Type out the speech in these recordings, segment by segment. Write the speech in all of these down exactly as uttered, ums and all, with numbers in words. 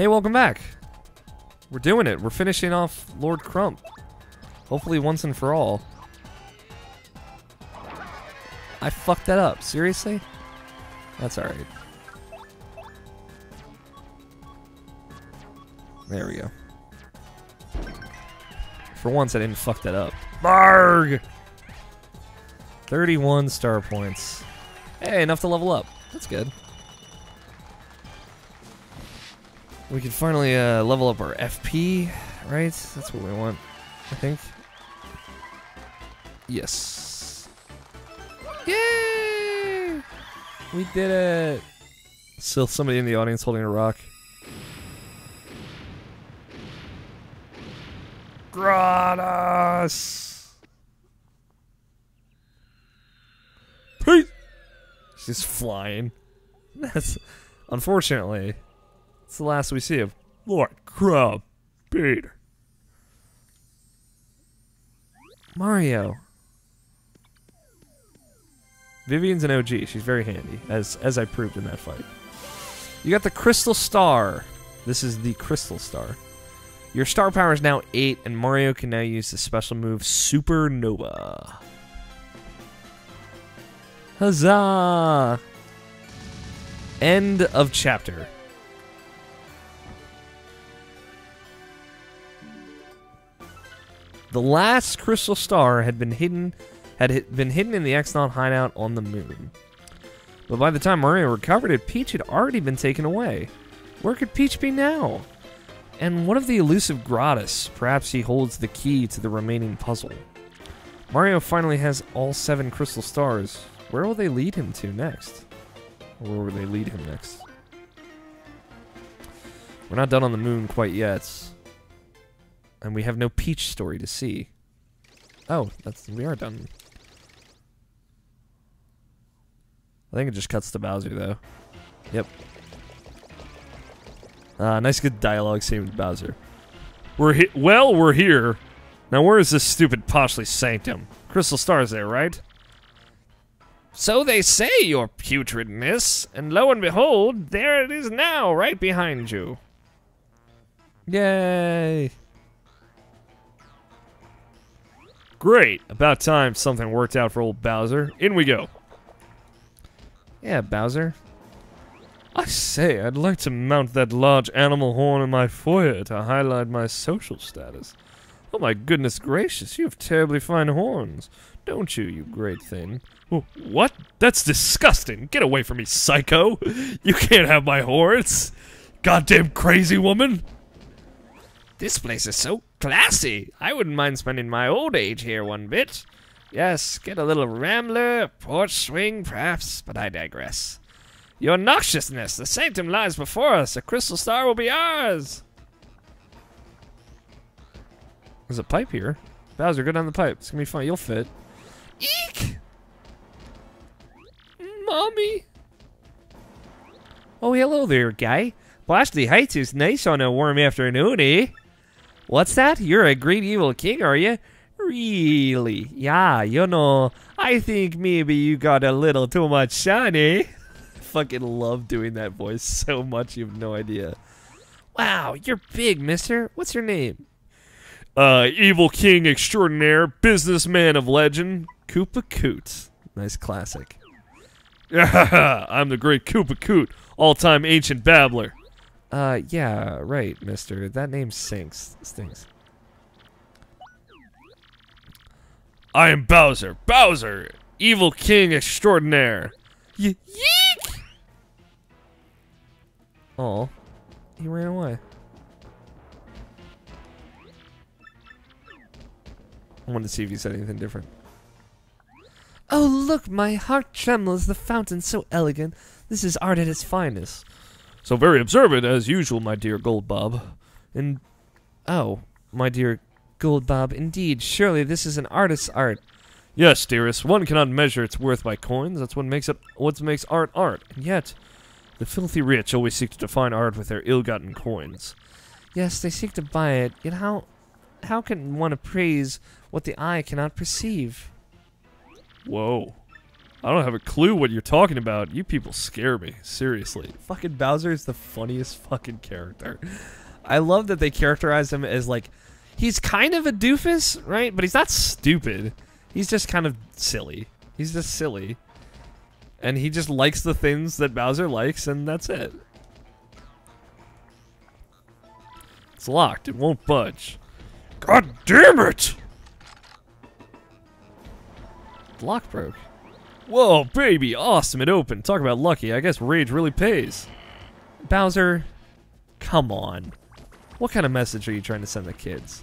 Hey, welcome back. We're doing it. We're finishing off Lord Crump. Hopefully once and for all. I fucked that up. Seriously? That's alright. There we go. For once, I didn't fuck that up. Barg! thirty-one star points. Hey, enough to level up. That's good. We can finally uh, level up our F P, right? That's what we want, I think. Yes. Yay! We did it! Still somebody in the audience holding a rock. Grodus! Peace! She's flying. That's... Unfortunately... It's the last we see of Lord Crab Peter. Mario. Vivian's an O G. She's very handy, as as I proved in that fight. You got the Crystal Star. This is the Crystal Star. Your star power is now eight, and Mario can now use the special move Supernova. Huzzah! End of chapter. The last crystal star had been hidden, had hit, been hidden in the X-Naught hideout on the moon. But by the time Mario recovered it, Peach had already been taken away. Where could Peach be now? And what of the elusive Grodus? Perhaps he holds the key to the remaining puzzle. Mario finally has all seven crystal stars. Where will they lead him to next? Or where will they lead him next? We're not done on the moon quite yet. And we have no Peach story to see. Oh, that's we are done. I think it just cuts to Bowser, though. Yep. Uh, nice good dialogue scene with Bowser. We're he Well, we're here. Now where is this stupid Poshley Sanctum? Crystal Star's there, right? So they say, your putridness. And lo and behold, there it is now, right behind you. Yay! Great. About time something worked out for old Bowser. In we go. Yeah, Bowser. I say, I'd like to mount that large animal horn in my foyer to highlight my social status. Oh my goodness gracious, you have terribly fine horns. Don't you, you great thing? What? That's disgusting. Get away from me, psycho. You can't have my horns. Goddamn crazy woman. This place is so classy. I wouldn't mind spending my old age here one bit. Yes, get a little rambler, a porch swing, perhaps, but I digress. Your noxiousness, the sanctum lies before us. A crystal star will be ours. There's a pipe here. Bowser, go down the pipe. It's gonna be fun. You'll fit. Eek! Mommy! Oh, hello there, guy. Poshley Heights is nice on a warm afternoon, eh? What's that? You're a great evil king, are you? Really? Yeah, you know, I think maybe you got a little too much sun, eh? Fucking love doing that voice so much, you have no idea. Wow, you're big, mister. What's your name? Uh, evil king extraordinaire, businessman of legend, Koopa Koot. Nice classic. I'm the great Koopa Koot, all-time ancient babbler. Uh, yeah, right, mister. That name stinks. Stinks. I am Bowser. Bowser! Evil king extraordinaire. Ye yeek! Aw. He ran away. I wanted to see if he said anything different. Oh, look! My heart trembles. The fountain so elegant. This is art at its finest. So very observant, as usual, my dear Goldbob. And... Oh, my dear Goldbob, indeed. Surely this is an artist's art. Yes, dearest. One cannot measure its worth by coins. That's what makes it, what makes art art. And yet, the filthy rich always seek to define art with their ill-gotten coins. Yes, they seek to buy it. Yet how, how can one appraise what the eye cannot perceive? Whoa. I don't have a clue what you're talking about. You people scare me. Seriously. Fucking Bowser is the funniest fucking character. I love that they characterize him as, like, he's kind of a doofus, right? But he's not stupid. He's just kind of silly. He's just silly. And he just likes the things that Bowser likes, and that's it. It's locked. It won't budge. God damn it! The lock broke. Whoa, baby, awesome, it opened. Talk about lucky. I guess rage really pays. Bowser, come on. What kind of message are you trying to send the kids?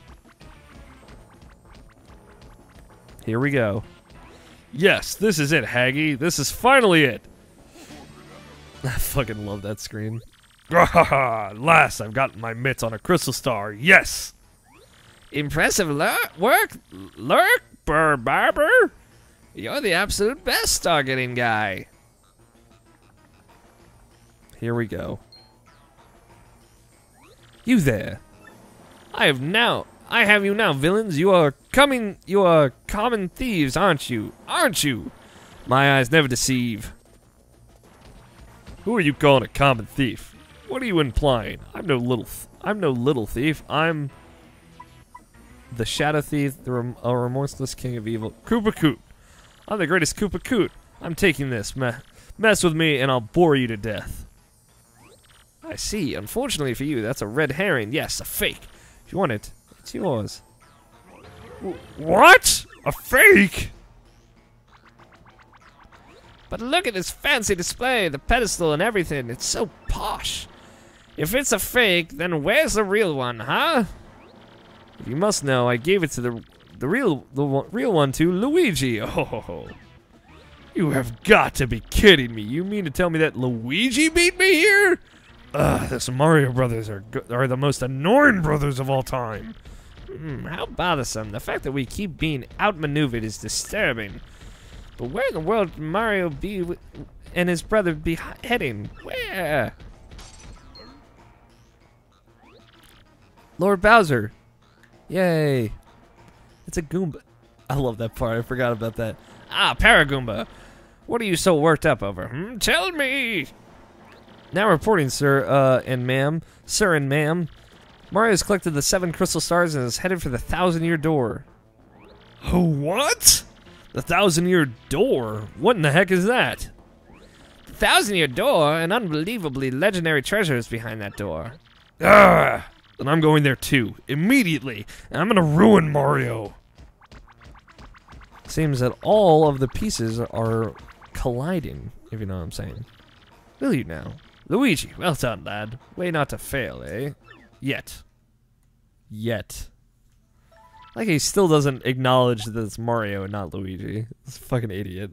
Here we go. Yes, this is it, Haggy. This is finally it. I fucking love that screen. Last, I've gotten my mitts on a crystal star. Yes! Impressive work, Lurk, Barber. You're the absolute best targeting guy. Here we go. You there. I have now. I have you now, villains. You are coming. You are common thieves, aren't you? Aren't you? My eyes never deceive. Who are you calling a common thief? What are you implying? I'm no little. Th I'm no little thief. I'm the shadow thief, the rem a remorseless king of evil, Koopa Koot. I'm the greatest Koopa Koot. I'm taking this. Me mess with me and I'll bore you to death. I see. Unfortunately for you, that's a red herring. Yes, a fake. If you want it, it's yours. W what? A fake? But look at this fancy display, the pedestal and everything. It's so posh. If it's a fake, then where's the real one, huh? If you must know, I gave it to the... The real, the one, real one to Luigi. Oh, ho, ho. You have got to be kidding me! You mean to tell me that Luigi beat me here? Ugh, this Mario Brothers are are the most annoying brothers of all time. Mm, how bothersome! The fact that we keep being outmaneuvered is disturbing. But where in the world did Mario be and his brother be heading? Where? Lord Bowser! Yay! It's a Goomba. I love that part. I forgot about that. Ah, Paragoomba. What are you so worked up over? Hmm? Tell me! Now reporting, sir uh, and ma'am. Sir and ma'am. Mario has collected the seven crystal stars and is headed for the Thousand-Year Door. What? The Thousand-Year Door? What in the heck is that? The Thousand-Year Door? An unbelievably legendary treasure is behind that door. Ugh! And I'm going there too. Immediately. And I'm gonna ruin Mario. Seems that all of the pieces are colliding, if you know what I'm saying. Will you now? Luigi, well done, lad. Way not to fail, eh? Yet. Yet. Like he still doesn't acknowledge that it's Mario and not Luigi. It's a fucking idiot.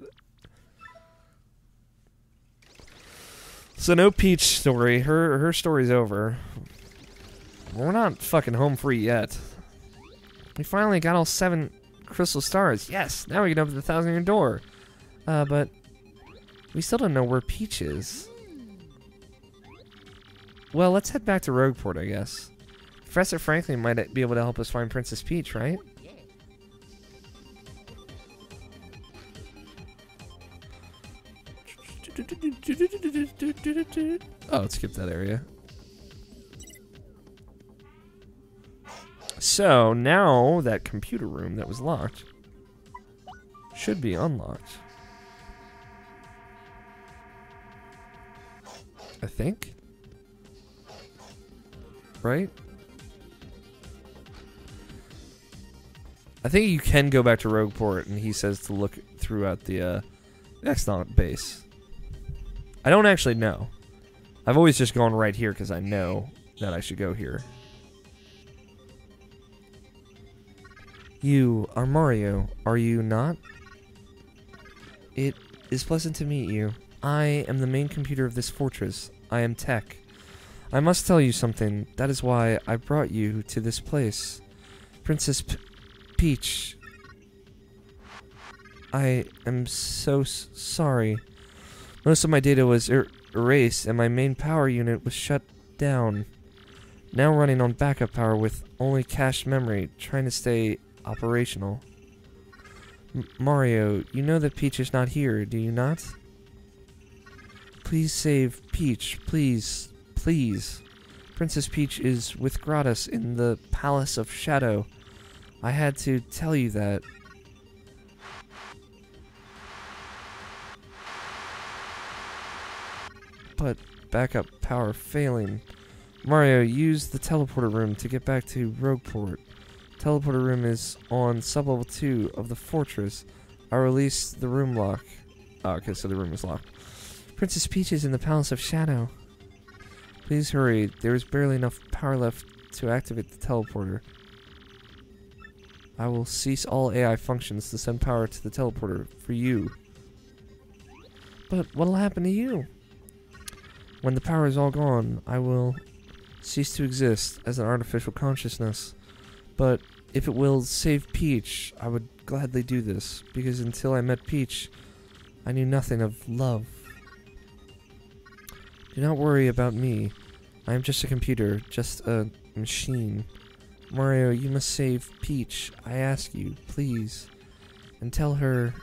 So no Peach story. Her her story's over. We're not fucking home free yet. We finally got all seven crystal stars. Yes, now we can open the Thousand-Year Door. Uh, but we still don't know where Peach is. Well, let's head back to Rogueport, I guess. Professor Franklin might be able to help us find Princess Peach, right? Oh, let's skip that area. So, now that computer room that was locked should be unlocked. I think? Right? I think you can go back to Rogueport, and he says to look throughout the uh, X-Naught base. I don't actually know. I've always just gone right here because I know that I should go here. You are Mario, are you not? It is pleasant to meet you. I am the main computer of this fortress. I am T E C. I must tell you something. That is why I brought you to this place. Princess P- Peach. I am so s- sorry. Most of my data was er- erased and my main power unit was shut down. Now running on backup power with only cached memory, trying to stay operational. M Mario, you know that Peach is not here, do you not? Please save Peach, please, please. Princess Peach is with Grodus in the Palace of Shadow. I had to tell you that. But backup power failing. Mario, use the teleporter room to get back to Rogueport. Teleporter room is on sub-level two of the fortress. I release the room lock. Oh, okay, so the room is locked. Princess Peach is in the Palace of Shadow. Please hurry. There is barely enough power left to activate the teleporter. I will cease all A I functions to send power to the teleporter for you. But what'll happen to you? When the power is all gone, I will cease to exist as an artificial consciousness. But if it will save Peach, I would gladly do this, because until I met Peach, I knew nothing of love. Do not worry about me. I am just a computer, just a machine. Mario, you must save Peach, I ask you, please. And tell her...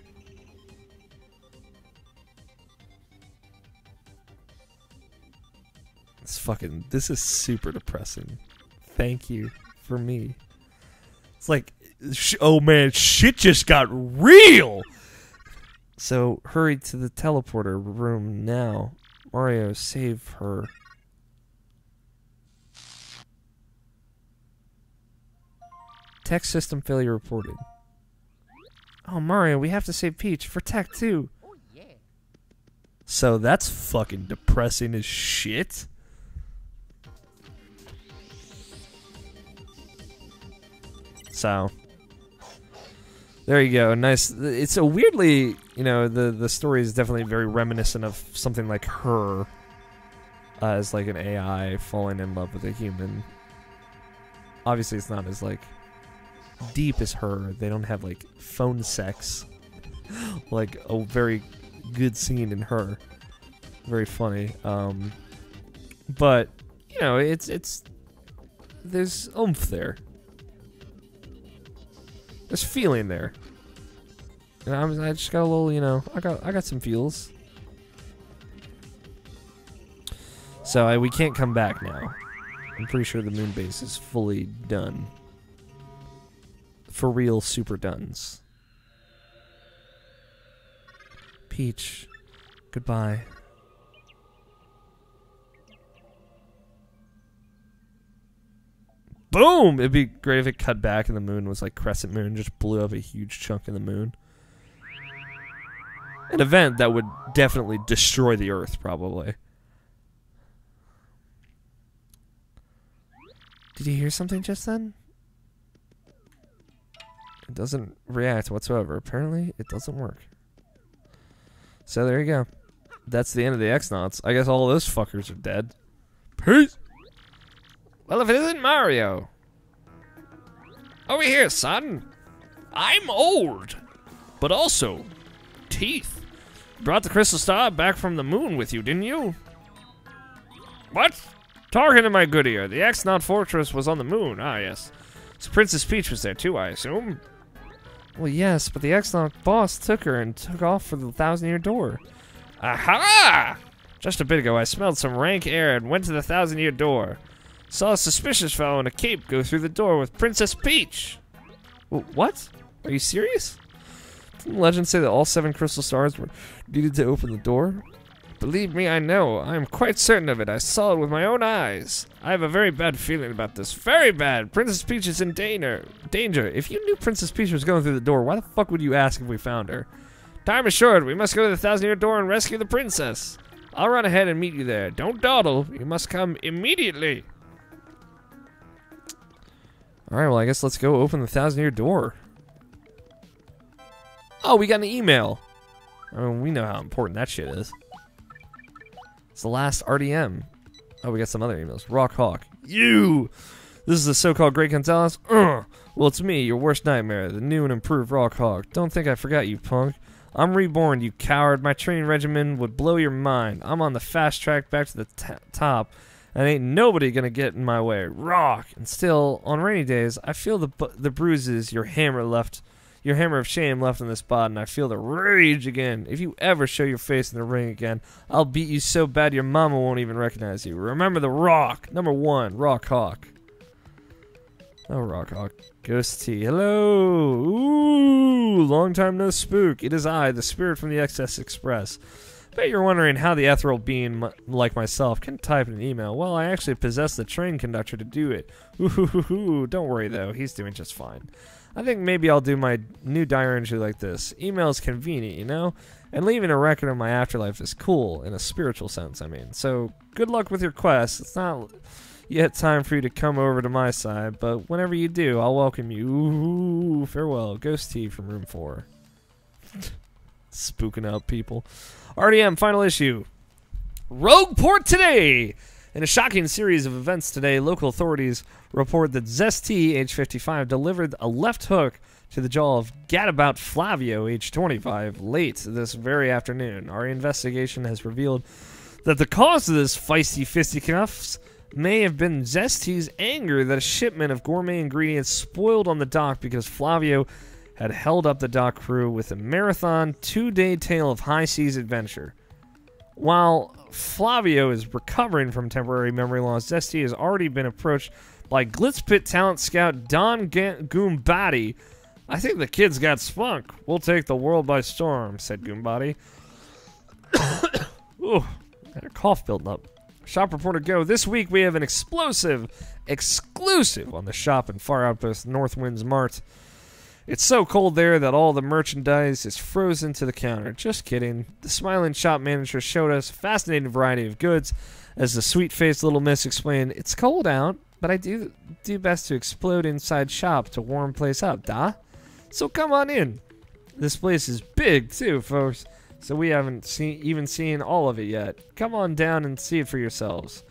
It's fucking... This is super depressing. Thank you for me. It's like, sh oh man, shit just got real! So, hurry to the teleporter room now. Mario, save her. T E C system failure reported. Oh, Mario, we have to save Peach for T E C too. Oh, yeah. So that's fucking depressing as shit. So there you go. Nice. It's a weirdly, you know, the the story is definitely very reminiscent of something like Her, uh, as like an A I falling in love with a human. Obviously, it's not as like deep as Her. They don't have like phone sex, like a very good scene in Her. Very funny. Um, but you know, it's it's there's oomph there. There's feeling there, and I, was, I just got a little, you know, I got I got some feels. So I, we can't come back now. I'm pretty sure the moon base is fully done. For real, super duns. Peach, goodbye. Boom! It'd be great if it cut back and the moon was like crescent moon, just blew up a huge chunk of the moon. An event that would definitely destroy the Earth, probably. Did you hear something just then? It doesn't react whatsoever. Apparently, it doesn't work. So there you go. That's the end of the X-Naughts. I guess all those fuckers are dead. Peace! Well, if it isn't Mario. Over here, son. I'm old, but also teeth. Brought the crystal star back from the moon with you, didn't you? What? Talking to my good ear. The X-Naught fortress was on the moon. Ah, yes. So Princess Peach was there too, I assume. Well, yes, but the X-Naught boss took her and took off for the Thousand-Year Door. Aha! Just a bit ago, I smelled some rank air and went to the Thousand-Year Door. Saw a suspicious fellow in a cape go through the door with Princess Peach. What? Are you serious? Didn't legend say that all seven crystal stars were needed to open the door? Believe me, I know. I am quite certain of it. I saw it with my own eyes. I have a very bad feeling about this. Very bad. Princess Peach is in danger. Danger. If you knew Princess Peach was going through the door, why the fuck would you ask if we found her? Time is short. We must go to the Thousand-Year Door and rescue the princess. I'll run ahead and meet you there. Don't dawdle. You must come immediately. Alright, well, I guess let's go open the Thousand-Year Door. Oh, we got an email. I mean, we know how important that shit is. It's the last R D M. Oh, we got some other emails. Rawk Hawk. You! This is the so-called Great Gonzales. Ugh. Well, it's me, your worst nightmare, the new and improved Rawk Hawk. Don't think I forgot you, punk. I'm reborn, you coward. My training regimen would blow your mind. I'm on the fast track back to the t top. And ain't nobody gonna get in my way. Rock! And still, on rainy days, I feel the bu the bruises your hammer left Your hammer of shame left in this spot, and I feel the rage again. If you ever show your face in the ring again, I'll beat you so bad your mama won't even recognize you. Remember the Rawk. Number one, Rawk Hawk. Oh, Rawk Hawk. Zess T. Hello. Ooh, long time no spook. It is I, the spirit from the X S Express. Bet you're wondering how the ethereal being m like myself can type an email. Well, I actually possess the train conductor to do it. Ooh, don't worry though, he's doing just fine. I think maybe I'll do my new diary entry like this. Email's convenient, you know? And leaving a record of my afterlife is cool, in a spiritual sense, I mean. So, good luck with your quest. It's not yet time for you to come over to my side, but whenever you do, I'll welcome you. Ooh, farewell. Zess T. from room four. Spooking out people. R D M, final issue. Rogueport today! In a shocking series of events today, local authorities report that Zess T., age fifty-five, delivered a left hook to the jaw of Gadabout Flavio, age twenty-five, late this very afternoon. Our investigation has revealed that the cause of this feisty fisticuffs may have been Zess T.'s anger that a shipment of gourmet ingredients spoiled on the dock because Flavio had held up the dock crew with a marathon two-day tale of high seas adventure. While Flavio is recovering from temporary memory loss, Zess T. has already been approached by Glitzpit talent scout Don Goombadi. I think the kid's got spunk. We'll take the world by storm, said Goombadi. Ooh, got a cough built up. Shop Reporter Go. This week we have an explosive exclusive on the shop in Far Outpost, Northwinds Mart. It's so cold there that all the merchandise is frozen to the counter. Just kidding. The smiling shop manager showed us a fascinating variety of goods. As the sweet-faced little miss explained, it's cold out, but I do do best to explode inside shop to warm place up, da? So come on in. This place is big, too, folks, so we haven't seen, even seen all of it yet. Come on down and see it for yourselves.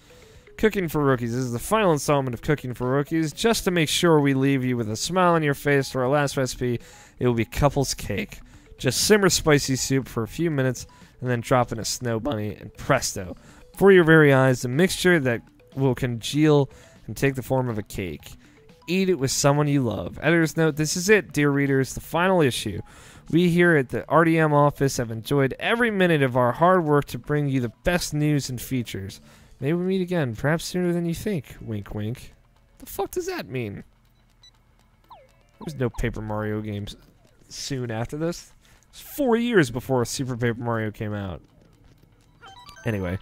Cooking for Rookies. This is the final installment of Cooking for Rookies. Just to make sure we leave you with a smile on your face for our last recipe, it will be couples cake. Just simmer spicy soup for a few minutes and then drop in a snow bunny and presto. Before your very eyes, a mixture that will congeal and take the form of a cake. Eat it with someone you love. Editor's note, this is it, dear readers, the final issue. We here at the R D M office have enjoyed every minute of our hard work to bring you the best news and features. Maybe we meet again, perhaps sooner than you think. Wink, wink. The fuck does that mean? There's no Paper Mario games soon after this. It's four years before Super Paper Mario came out. Anyway,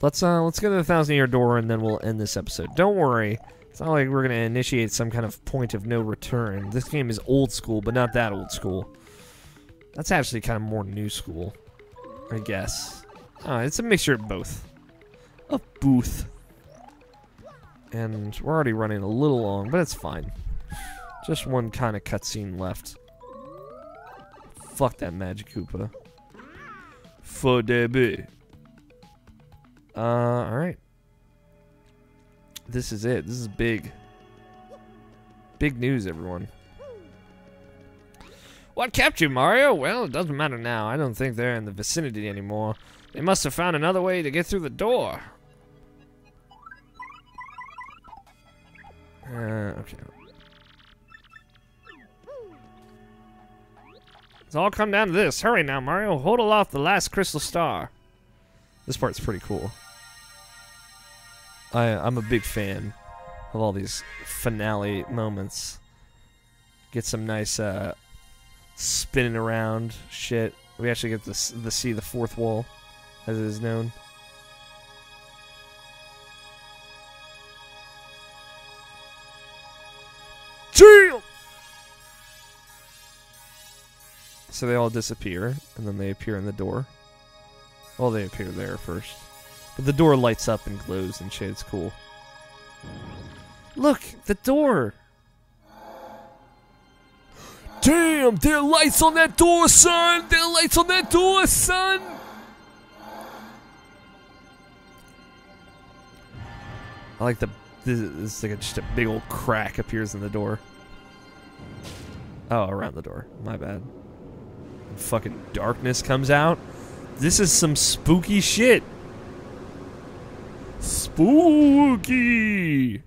let's uh, let's go to the Thousand-Year Door and then we'll end this episode. Don't worry, it's not like we're gonna initiate some kind of point of no return. This game is old school, but not that old school. That's actually kind of more new school, I guess. Uh, it's a mixture of both. A booth. And we're already running a little long, but it's fine. Just one kind of cutscene left. Fuck that Magic Koopa. For debut. Uh, alright. This is it. This is big. Big news, everyone. What kept you, Mario? Well, it doesn't matter now. I don't think they're in the vicinity anymore. They must have found another way to get through the door. Uh, okay. It's all come down to this. Hurry now, Mario. Hold aloft the last crystal star. This part's pretty cool. I, I'm a big fan of all these finale moments. Get some nice uh, spinning around shit. We actually get to the see the fourth wall, as it is known. So they all disappear, and then they appear in the door. Well, they appear there first. But the door lights up and glows and shit, it's cool. Look! The door! Damn! There are lights on that door, son! There are lights on that door, son! I like the... This is like a, just a big old crack appears in the door. Oh, around the door. My bad. Fucking darkness comes out. This is some spooky shit. Spooky!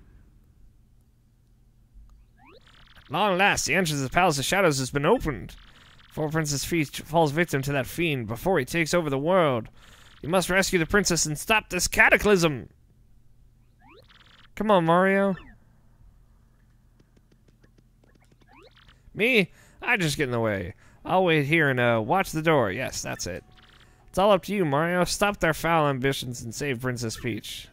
At long last, the entrance to the Palace of Shadows has been opened. Before Princess Peach falls victim to that fiend, before he takes over the world, you must rescue the princess and stop this cataclysm! Come on, Mario. Me? I just get in the way. I'll wait here and uh, watch the door. Yes, that's it. It's all up to you, Mario. Stop their foul ambitions and save Princess Peach.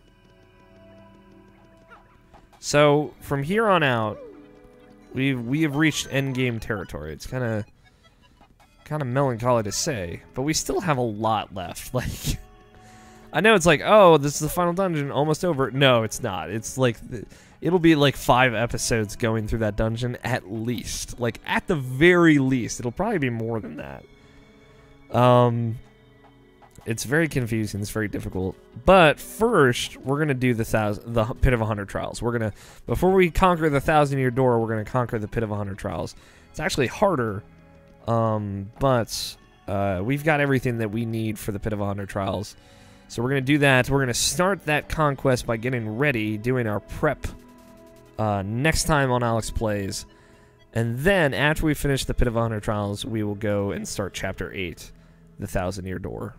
So, from here on out, we've, we have reached endgame territory. It's kind of... kind of melancholy to say, but we still have a lot left. Like, I know it's like, oh, this is the final dungeon, almost over. No, it's not. It's like, it'll be like five episodes going through that dungeon at least. Like, at the very least, it'll probably be more than that. Um, it's very confusing. It's very difficult. But first, we're gonna do the thousand, the Pit of a Hundred Trials. We're gonna, before we conquer the Thousand-Year Door, we're gonna conquer the Pit of a Hundred Trials. It's actually harder. Um, but, uh, we've got everything that we need for the Pit of a Hundred Trials. So we're going to do that. We're going to start that conquest by getting ready, doing our prep, uh, next time on Alex Plays. And then, after we finish the Pit of a Hundred Trials, we will go and start Chapter eight, the Thousand-Year Door.